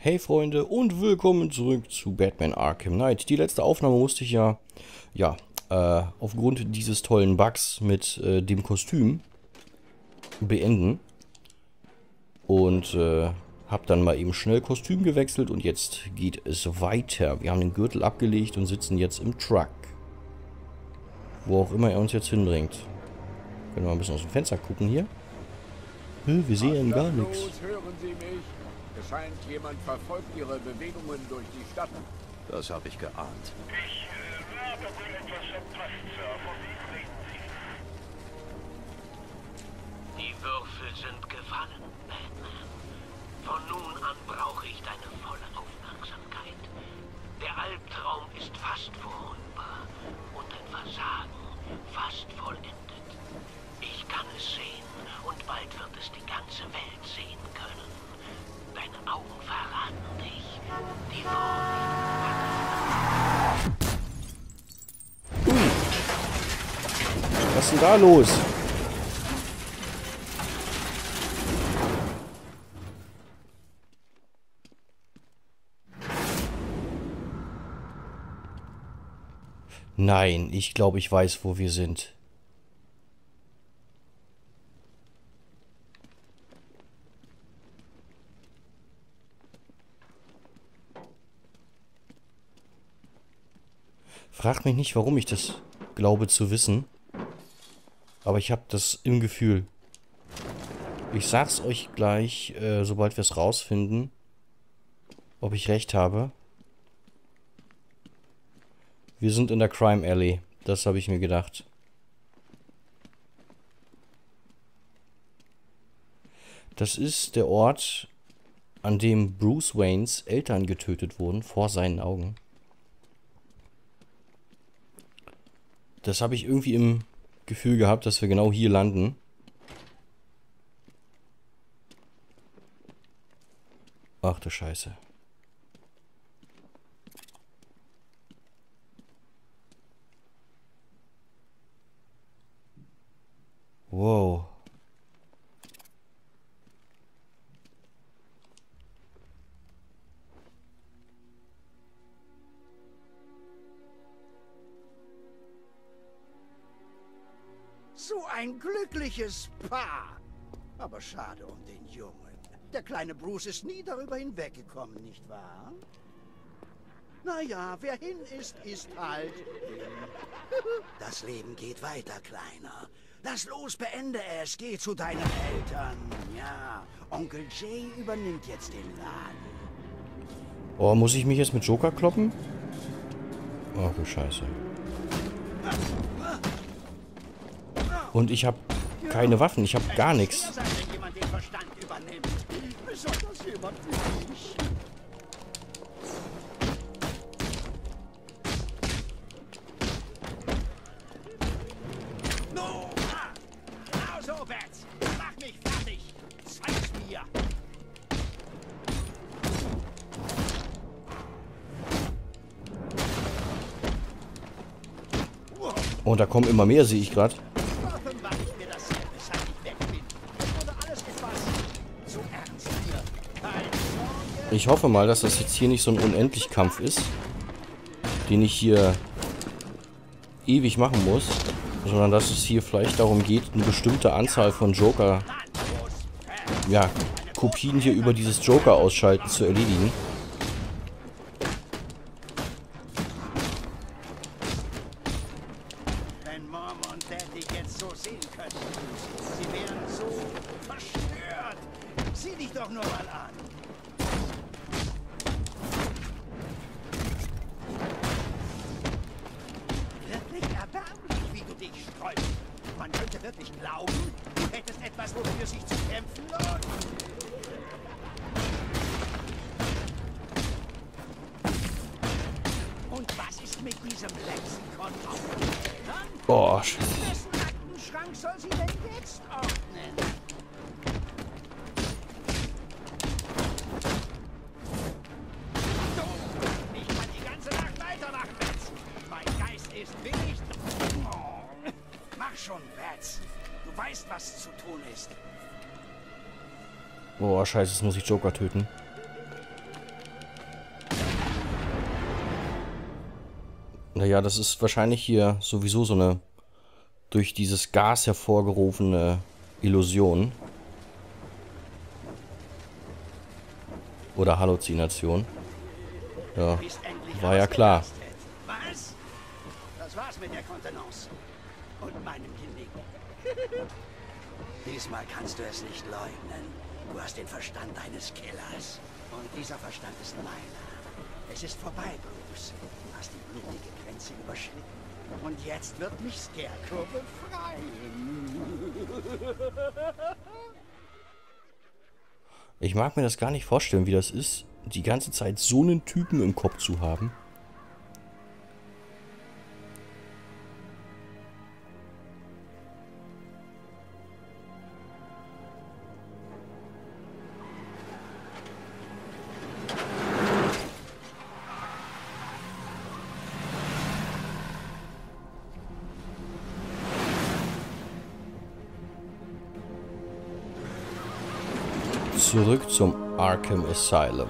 Hey Freunde und willkommen zurück zu Batman Arkham Knight. Die letzte Aufnahme musste ich ja aufgrund dieses tollen Bugs mit dem Kostüm beenden. Und habe dann mal eben schnell Kostüm gewechselt und jetzt geht es weiter. Wir haben den Gürtel abgelegt und sitzen jetzt im Truck. Wo auch immer er uns jetzt hinbringt. Können wir mal ein bisschen aus dem Fenster gucken hier. Wir sehen gar nichts. Hören Sie mich. Es scheint, jemand verfolgt Ihre Bewegungen durch die Stadt. Das habe ich geahnt. Ich war aber wohl etwas verpasst, Sir. Von wem reden Sie? Die Würfel sind gefallen, Batman. Von nun an brauche ich deine volle Aufmerksamkeit. Der Albtraum ist fast vorüber und ein Versagen fast vollendet. Ich kann es sehen und bald wird es die ganze Welt sehen können. Deine Augen verraten dich. Die Worte. Was ist denn da los? Nein, ich glaube, ich weiß, wo wir sind. Fragt mich nicht, warum ich das glaube zu wissen. Aber ich habe das im Gefühl. Ich sag's euch gleich, sobald wir es rausfinden, ob ich recht habe. Wir sind in der Crime Alley. Das habe ich mir gedacht. Das ist der Ort, an dem Bruce Waynes Eltern getötet wurden, vor seinen Augen. Das habe ich irgendwie im Gefühl gehabt, dass wir genau hier landen. Ach du Scheiße. Wow. So ein glückliches Paar. Aber schade um den Jungen. Der kleine Bruce ist nie darüber hinweggekommen, nicht wahr? Naja, wer hin ist, ist halt hin. Das Leben geht weiter, Kleiner. Lass los, beende es. Geh zu deinen Eltern. Ja, Onkel Jay übernimmt jetzt den Laden. Oh, muss ich mich jetzt mit Joker kloppen? Oh, du Scheiße. Und ich habe keine Waffen, ich habe gar nichts. Oh, da kommen immer mehr, sehe ich gerade. Ich hoffe mal, dass das jetzt hier nicht so ein Unendlichkampf ist, den ich hier ewig machen muss, sondern dass es hier vielleicht darum geht, eine bestimmte Anzahl von Joker, ja, Kopien hier über dieses Joker-Ausschalten zu erledigen. Wenn Mom und Daddy jetzt so sehen könnten, sie wären so verstört. Sieh dich doch nur mal an. Man könnte wirklich glauben, du hättest etwas, wofür sich zu kämpfen lohnt. Und was ist mit diesem Lexikon offen? Boah, Scheiße. Wessen Aktenschrank soll sie denn jetzt ordnen? Was zu tun ist. Boah, Scheiße, jetzt muss ich Joker töten. Naja, das ist wahrscheinlich hier sowieso so eine durch dieses Gas hervorgerufene Illusion. Oder Halluzination. Ja, war ja klar. Was? Das war's mit der Kontenance. Und meinem Genick. Diesmal kannst du es nicht leugnen. Du hast den Verstand eines Killers. Und dieser Verstand ist meiner. Es ist vorbei, Bruce. Du hast die blutige Grenze überschritten. Und jetzt wird mich Scarecrow befreien. Ich mag mir das gar nicht vorstellen, wie das ist, die ganze Zeit so einen Typen im Kopf zu haben. Zurück zum Arkham Asylum.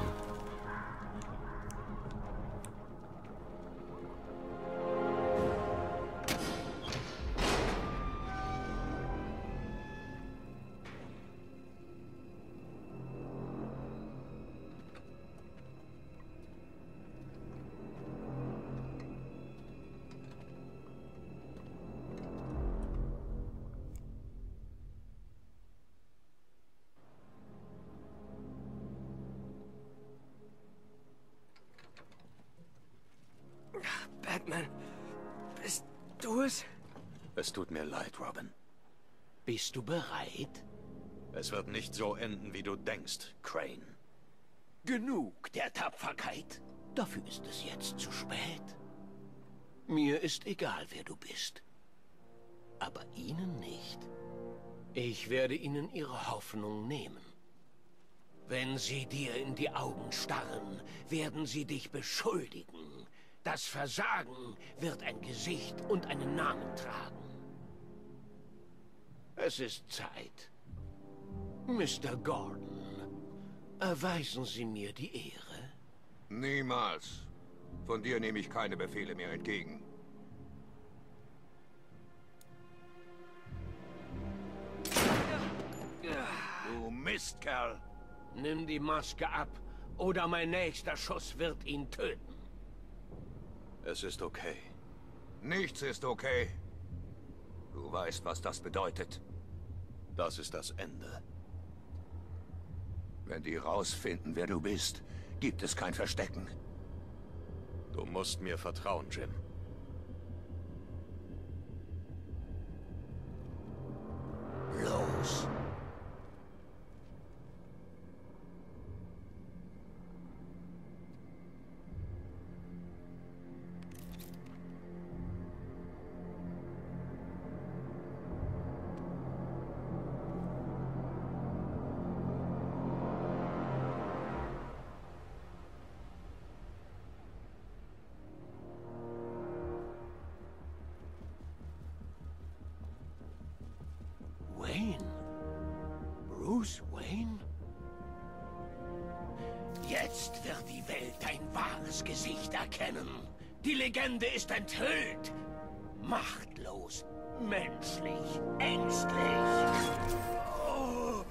Es tut mir leid, Robin. Bist du bereit? Es wird nicht so enden, wie du denkst, Crane. Genug der Tapferkeit. Dafür ist es jetzt zu spät. Mir ist egal, wer du bist. Aber Ihnen nicht. Ich werde Ihnen Ihre Hoffnung nehmen. Wenn sie dir in die Augen starren, werden sie dich beschuldigen. Das Versagen wird ein Gesicht und einen Namen tragen. Es ist Zeit. Mr. Gordon, erweisen Sie mir die Ehre. Niemals. Von dir nehme ich keine Befehle mehr entgegen. Du Mistkerl! Nimm die Maske ab, oder mein nächster Schuss wird ihn töten. Es ist okay. Nichts ist okay. Du weißt, was das bedeutet. Das ist das Ende. Wenn die rausfinden, wer du bist, gibt es kein Verstecken. Du musst mir vertrauen, Jim. Los. Bruce Wayne? Jetzt wird die Welt dein wahres Gesicht erkennen. Die Legende ist enthüllt. Machtlos, menschlich, ängstlich. Oh.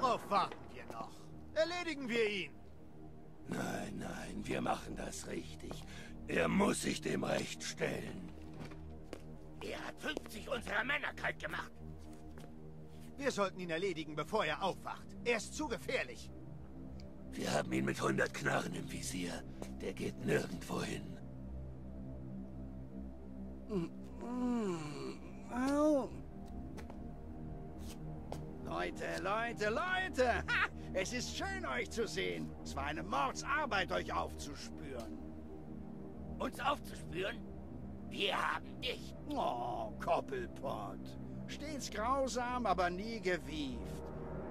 Worauf warten wir noch? Erledigen wir ihn. Nein, nein, wir machen das richtig. Er muss sich dem Recht stellen. Er hat 50 unserer Männer kalt gemacht. Wir sollten ihn erledigen, bevor er aufwacht. Er ist zu gefährlich. Wir haben ihn mit 100 Knarren im Visier. Der geht nirgendwo hin. Leute, Leute, Leute! Ha! Es ist schön, euch zu sehen. Es war eine Mordsarbeit, euch aufzuspüren. Uns aufzuspüren? Wir haben dich. Oh, Koppelpott. Stets grausam, aber nie gewieft.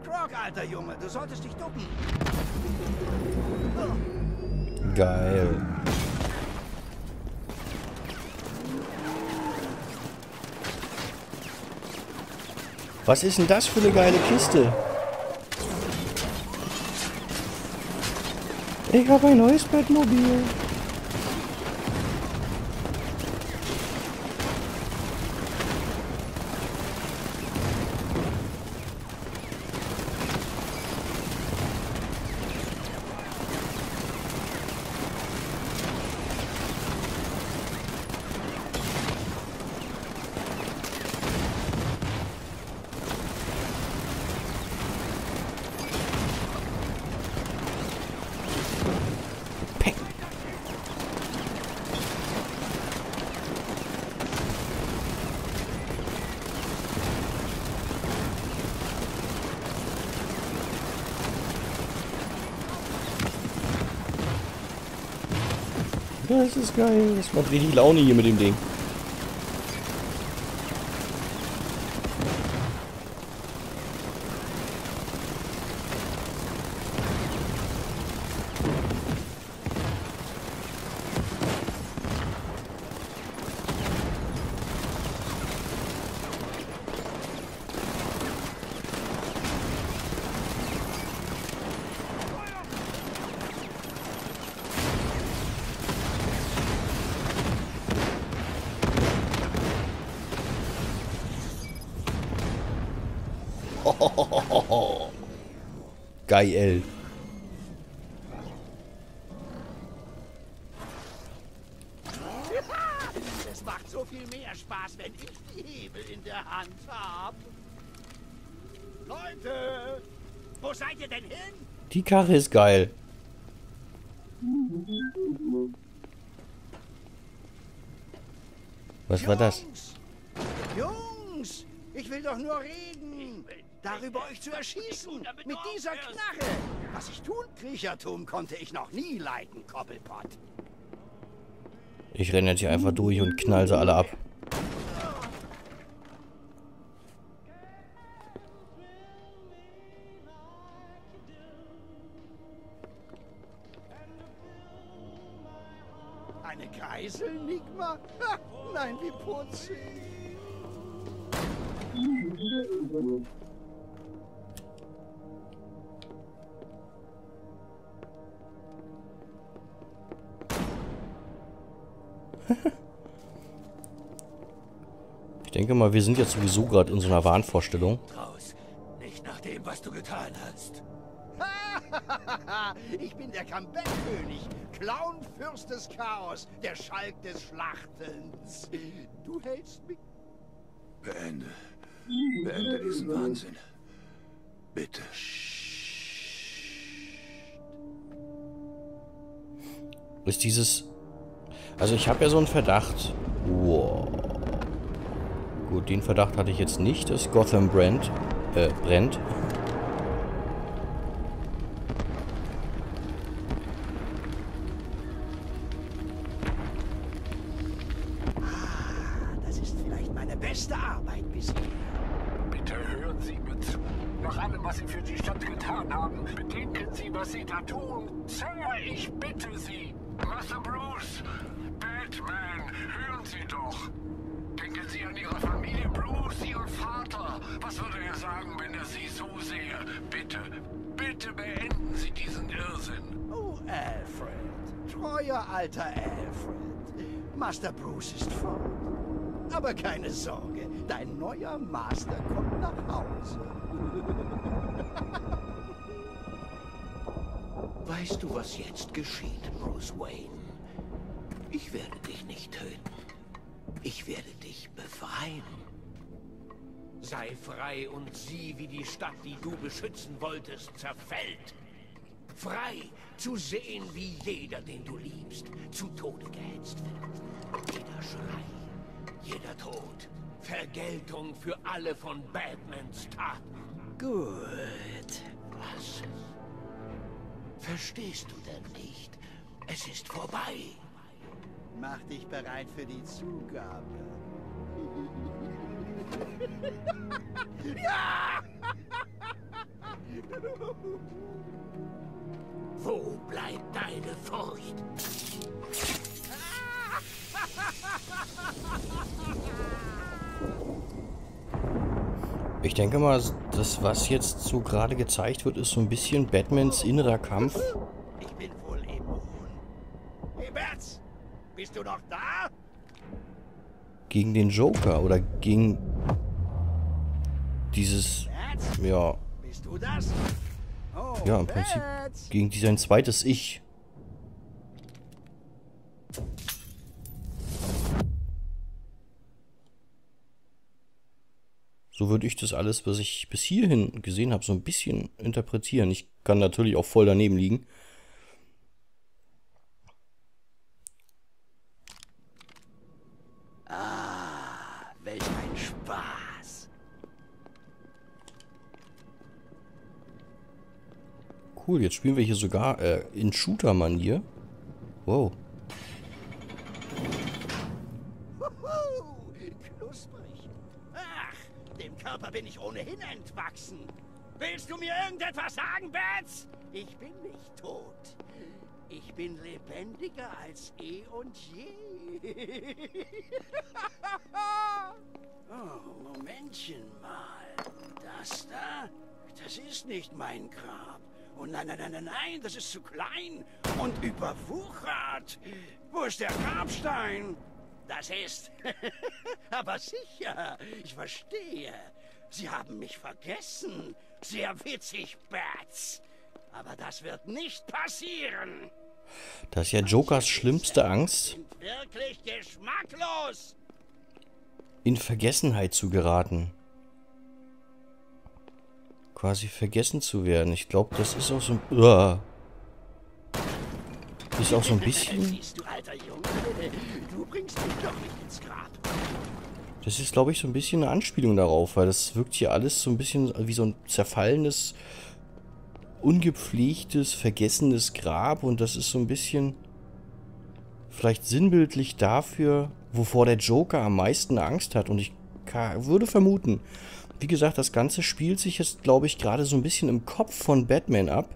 Krog, alter Junge, du solltest dich ducken. Oh. Geil. Was ist denn das für eine geile Kiste? Ich habe ein neues Batmobil. Das ist geil. Das macht richtig Laune hier mit dem Ding. Geil. Es macht so viel mehr Spaß, wenn ich die Hebel in der Hand habe. Leute, wo seid ihr denn hin? Die Karre ist geil. Was war das? Jungs, ich will doch nur reden. Darüber euch zu erschießen, mit dieser Knarre. Was ich tun, Kriechertum, konnte ich noch nie leiten, Koppelpott. Ich renne jetzt hier einfach durch und knall sie alle ab. Eine Geisel, Nigma? Nein, wie putzig. Ich denke mal, wir sind jetzt sowieso gerade in so einer Wahnvorstellung. Raus. Nicht nach dem, was du getan hast. Ich bin der Comeback-König, Clownfürst des Chaos, der Schalk des Schlachtens. Du hältst mich... Beende. Beende diesen Wahnsinn. Bitte. Ist dieses... Also ich habe ja so einen Verdacht. Wow. Gut, den Verdacht hatte ich jetzt nicht, dass Gotham brennt. Das ist vielleicht meine beste Arbeit bisher. Bitte hören Sie mit. Nach allem, was Sie für die Stadt getan haben, bedenken Sie, was Sie da tun. Sir, ich bitte Sie. Master Bruce. Batman, hören Sie doch. Denken Sie an Ihre Familie Bruce, Ihren Vater. Was würde er sagen, wenn er Sie so sähe? Bitte, bitte beenden Sie diesen Irrsinn. Oh, Alfred. Treuer alter Alfred. Master Bruce ist fort. Aber keine Sorge, dein neuer Master kommt nach Hause. Weißt du, was jetzt geschieht, Bruce Wayne? Ich werde dich nicht töten. Ich werde dich befreien. Sei frei und sieh, wie die Stadt, die du beschützen wolltest, zerfällt. Frei zu sehen, wie jeder, den du liebst, zu Tode gehetzt wird. Jeder Schrei, jeder Tod. Vergeltung für alle von Batmans Taten. Gut. Was? Verstehst du denn nicht? Es ist vorbei. Mach dich bereit für die Zugabe. Ja! Wo bleibt deine Furcht? Ich denke mal, das, was jetzt so gerade gezeigt wird, ist so ein bisschen Batmans innerer Kampf. Ich bin wohl immun. Hey Bats, bist du noch da? Gegen den Joker oder gegen dieses... Bats? Ja. Bist du das? Oh, ja, im Prinzip Bats. Gegen sein zweites Ich. So würde ich das alles, was ich bis hierhin gesehen habe, so ein bisschen interpretieren. Ich kann natürlich auch voll daneben liegen. Ah, welch ein Spaß. Cool, jetzt spielen wir hier sogar in Shooter-Manier. Wow. Bin ich ohnehin entwachsen. Willst du mir irgendetwas sagen, Bats? Ich bin nicht tot. Ich bin lebendiger als und je. Oh, Momentchen mal. Das da? Das ist nicht mein Grab. Oh nein, nein, nein, nein, nein, das ist zu klein und überwuchert. Wo ist der Grabstein? Das ist... Aber sicher, ich verstehe. Sie haben mich vergessen. Sehr witzig, Bats. Aber das wird nicht passieren. Das ist ja Jokers schlimmste Angst. Wirklich geschmacklos. In Vergessenheit zu geraten. Quasi vergessen zu werden. Ich glaube, das ist auch so ein... Ist auch so ein bisschen... Siehst du, alter Junge, du bringst mich doch nicht ins Grab. Das ist, glaube ich, so ein bisschen eine Anspielung darauf, weil das wirkt hier alles so ein bisschen wie so ein zerfallenes, ungepflegtes, vergessenes Grab. Und das ist so ein bisschen vielleicht sinnbildlich dafür, wovor der Joker am meisten Angst hat. Und ich würde vermuten, wie gesagt, das Ganze spielt sich jetzt, glaube ich, gerade so ein bisschen im Kopf von Batman ab.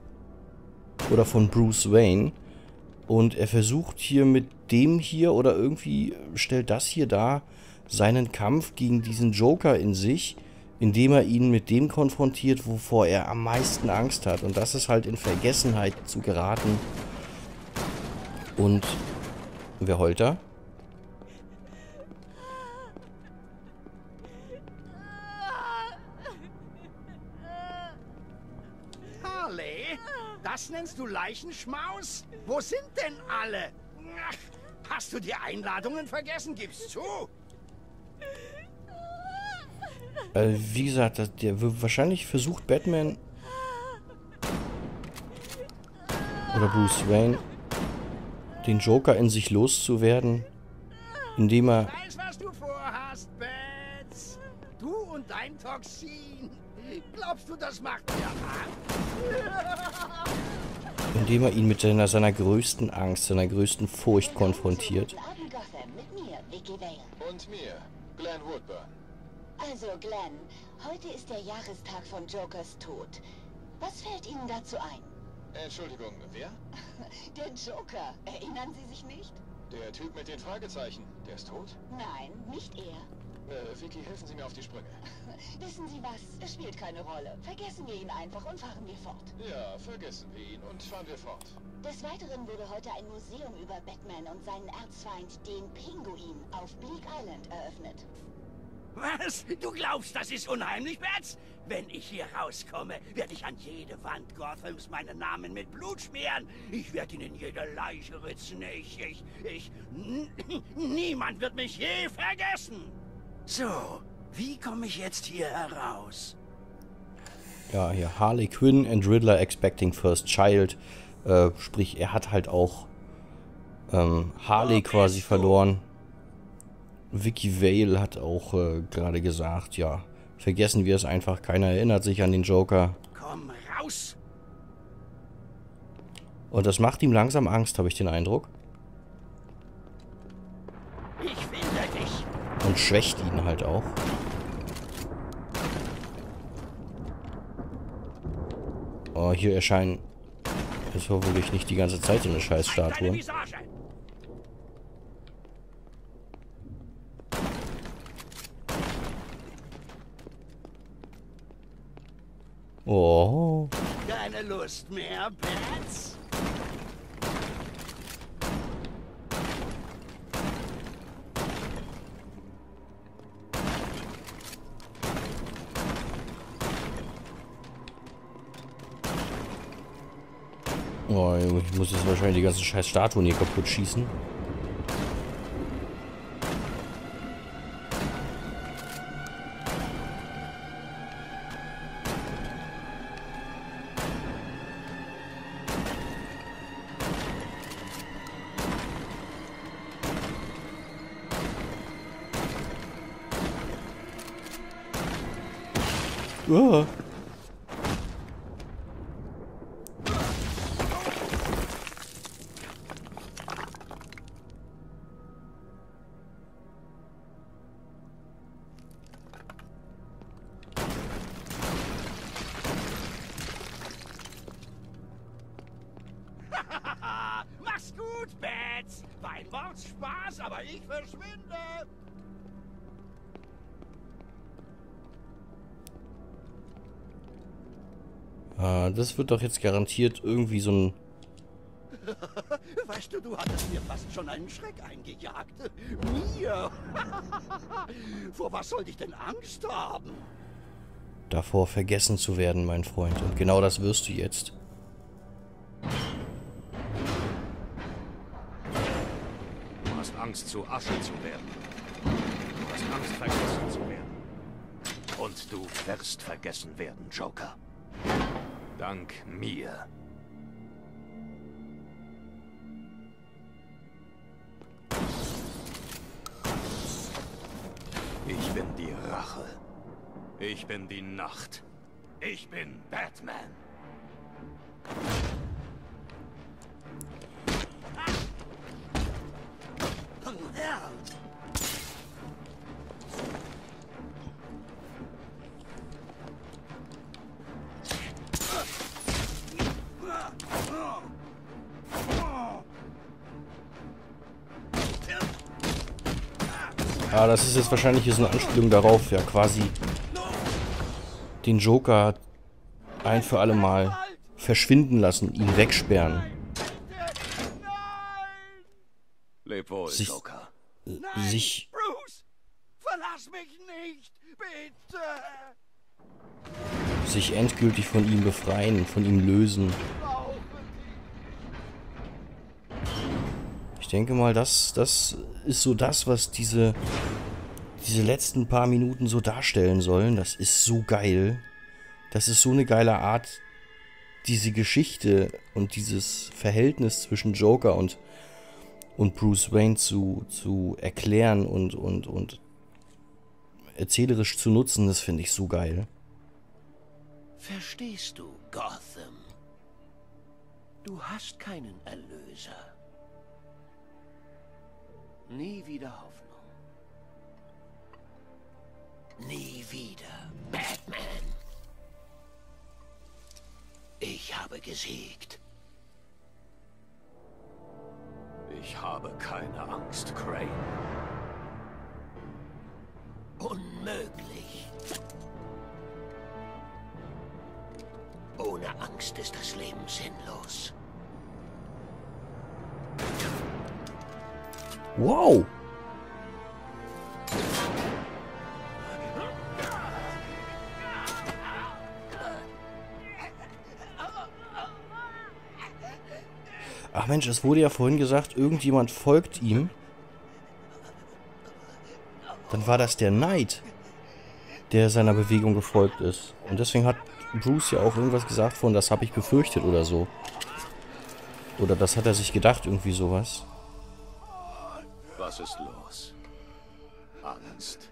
Oder von Bruce Wayne. Und er versucht hier mit dem hier oder irgendwie stellt das hier dar, seinen Kampf gegen diesen Joker in sich, indem er ihn mit dem konfrontiert, wovor er am meisten Angst hat. Und das ist halt in Vergessenheit zu geraten. Und wer heult da? Harley, das nennst du Leichenschmaus? Wo sind denn alle? Hast du die Einladungen vergessen? Gib's zu! Wie gesagt, wahrscheinlich versucht Batman oder Bruce Wayne den Joker in sich loszuwerden, indem er... Ich weiß, was du vorhast, Bats. Du und dein Toxin. Glaubst du, das macht mir Angst? Indem er ihn mit seiner größten Angst, seiner größten Furcht konfrontiert. Und mir, Glenn Woodburn. Also Glenn, heute ist der Jahrestag von Jokers Tod. Was fällt Ihnen dazu ein? Entschuldigung, wer? Der Joker. Erinnern Sie sich nicht? Der Typ mit den Fragezeichen. Der ist tot? Nein, nicht er. Vicky, helfen Sie mir auf die Sprünge. Wissen Sie was? Es spielt keine Rolle. Vergessen wir ihn einfach und fahren wir fort. Ja, vergessen wir ihn und fahren wir fort. Des Weiteren wurde heute ein Museum über Batman und seinen Erzfeind, den Pinguin, auf Bleak Island eröffnet. Was? Du glaubst, das ist unheimlich, Bats? Wenn ich hier rauskomme, werde ich an jede Wand Gothams meinen Namen mit Blut schmieren. Ich werde ihn in jede Leiche ritzen. Niemand wird mich je vergessen. So, wie komme ich jetzt hier heraus? Ja, hier Harley Quinn and Riddler expecting first child. Sprich, er hat halt auch Harley quasi verloren. Vicky Vale hat auch gerade gesagt, ja, vergessen wir es einfach. Keiner erinnert sich an den Joker. Komm raus! Und das macht ihm langsam Angst, habe ich den Eindruck. Ich finde dich. Und schwächt ihn halt auch. Oh, hier erscheinen... Das war wirklich nicht die ganze Zeit so eine Scheißstatue. Oh. Keine Lust mehr, Pets? Oh, ich muss jetzt wahrscheinlich die ganzen scheiß Statuen hier kaputt schießen. Oh. Mach's gut, Bats! Beim Wort Spaß, aber ich verschwinde! Ah, das wird doch jetzt garantiert irgendwie so ein... Weißt du, du hattest mir fast schon einen Schreck eingejagt. Mir! Vor was sollte ich denn Angst haben? Davor vergessen zu werden, mein Freund. Und genau das wirst du jetzt. Du hast Angst, zu Asche zu werden. Du hast Angst, vergessen zu werden. Und du wirst vergessen werden, Joker. Dank mir. Ich bin die Rache. Ich bin die Nacht. Ich bin Batman. Ah, das ist jetzt wahrscheinlich so eine Anspielung darauf, ja, quasi den Joker ein für alle Mal verschwinden lassen, ihn wegsperren. Leb wohl, Joker. Sich... Bruce, verlass mich nicht, bitte. Sich endgültig von ihm befreien, von ihm lösen. Ich denke mal, das ist so das, was diese letzten paar Minuten so darstellen sollen. Das ist so geil. Das ist so eine geile Art, diese Geschichte und dieses Verhältnis zwischen Joker und Bruce Wayne zu erklären und erzählerisch zu nutzen. Das finde ich so geil. Verstehst du, Gotham? Du hast keinen Erlöser. Nie wieder Hoffnung. Nie wieder, Batman. Ich habe gesiegt. Ich habe keine Angst, Crane. Unmöglich. Ohne Angst ist das Leben sinnlos. Wow! Ach Mensch, es wurde ja vorhin gesagt, irgendjemand folgt ihm. Dann war das der Knight, der seiner Bewegung gefolgt ist. Und deswegen hat Bruce ja auch irgendwas gesagt von, das habe ich befürchtet oder so. Oder das hat er sich gedacht, irgendwie sowas. Was ist los? Angst.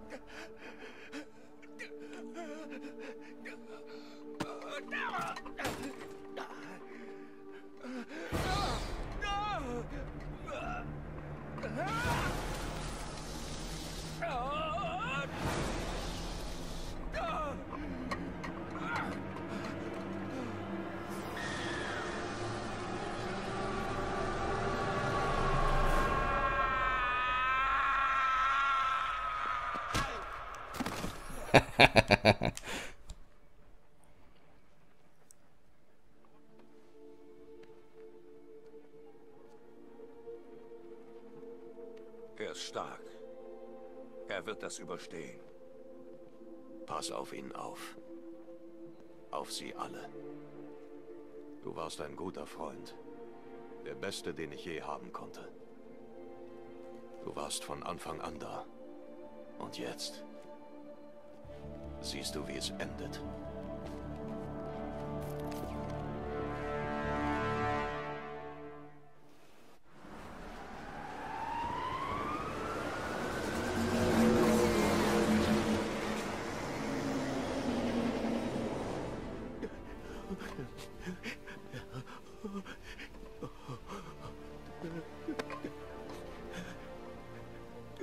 Er wird das überstehen. Pass auf ihn auf. Auf sie alle. Du warst ein guter Freund. Der beste, den ich je haben konnte. Du warst von Anfang an da. Und jetzt siehst du, wie es endet.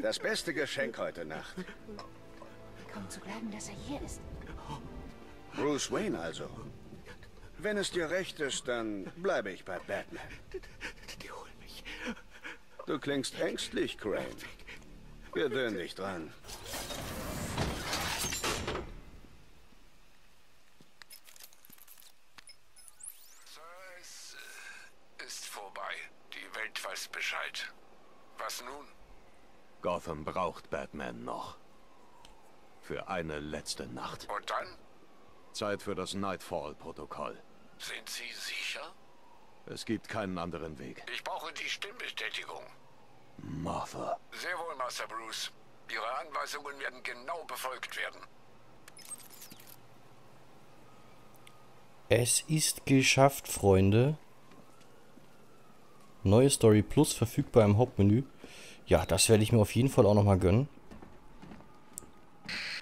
Das beste Geschenk heute Nacht. Kaum zu glauben, dass er hier ist. Bruce Wayne also. Wenn es dir recht ist, dann bleibe ich bei Batman. Die holen mich. Du klingst ängstlich, Crane. Gewöhn dich dran. Gotham braucht Batman noch. Für eine letzte Nacht. Und dann? Zeit für das Nightfall-Protokoll. Sind Sie sicher? Es gibt keinen anderen Weg. Ich brauche die Stimmbestätigung. Martha. Sehr wohl, Master Bruce. Ihre Anweisungen werden genau befolgt werden. Es ist geschafft, Freunde. Neue Story Plus verfügbar im Hauptmenü. Ja, das werde ich mir auf jeden Fall auch nochmal gönnen.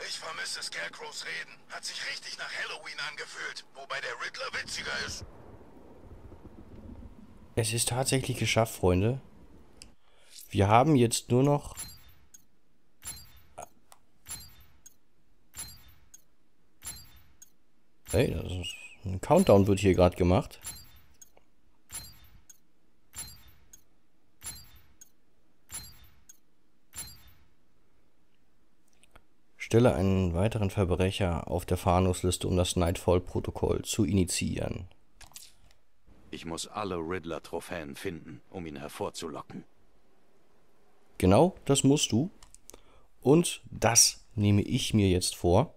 Ich vermisse Scarecrows Reden. Hat sich richtig nach Halloween angefühlt, wobei der Riddler witziger ist. Es ist tatsächlich geschafft, Freunde. Wir haben jetzt nur noch... Hey, das ist ein Countdown wird hier gerade gemacht. Stelle einen weiteren Verbrecher auf der Fahndungsliste, um das Nightfall-Protokoll zu initiieren. Ich muss alle Riddler-Trophäen finden, um ihn hervorzulocken. Genau, das musst du. Und das nehme ich mir jetzt vor.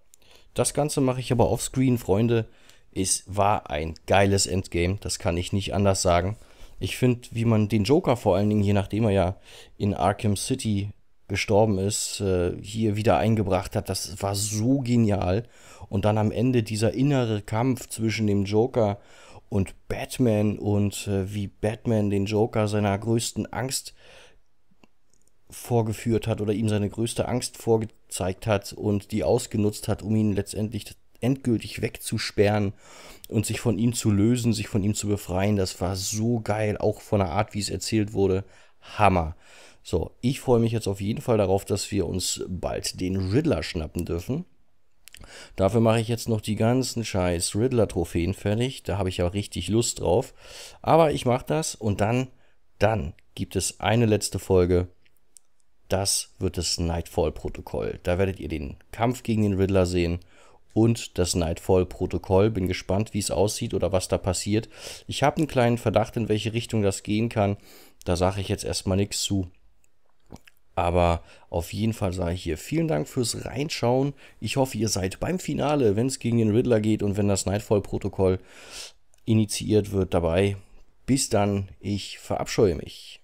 Das Ganze mache ich aber offscreen, Freunde. Es war ein geiles Endgame, das kann ich nicht anders sagen. Ich finde, wie man den Joker vor allen Dingen, je nachdem er ja in Arkham City gestorben ist, hier wieder eingebracht hat. Das war so genial. Und dann am Ende dieser innere Kampf zwischen dem Joker und Batman und wie Batman den Joker seiner größten Angst vorgeführt hat oder ihm seine größte Angst vorgezeigt hat und die ausgenutzt hat, um ihn letztendlich endgültig wegzusperren und sich von ihm zu lösen, sich von ihm zu befreien. Das war so geil, auch von der Art, wie es erzählt wurde. Hammer. So, ich freue mich jetzt auf jeden Fall darauf, dass wir uns bald den Riddler schnappen dürfen. Dafür mache ich jetzt noch die ganzen scheiß Riddler-Trophäen fertig. Da habe ich ja richtig Lust drauf. Aber ich mache das und dann gibt es eine letzte Folge. Das wird das Nightfall-Protokoll. Da werdet ihr den Kampf gegen den Riddler sehen. Und das Nightfall-Protokoll. Bin gespannt, wie es aussieht oder was da passiert. Ich habe einen kleinen Verdacht, in welche Richtung das gehen kann. Da sage ich jetzt erstmal nichts zu. Aber auf jeden Fall sage ich hier vielen Dank fürs Reinschauen. Ich hoffe, ihr seid beim Finale, wenn es gegen den Riddler geht und wenn das Nightfall-Protokoll initiiert wird, dabei. Bis dann, ich verabscheue mich.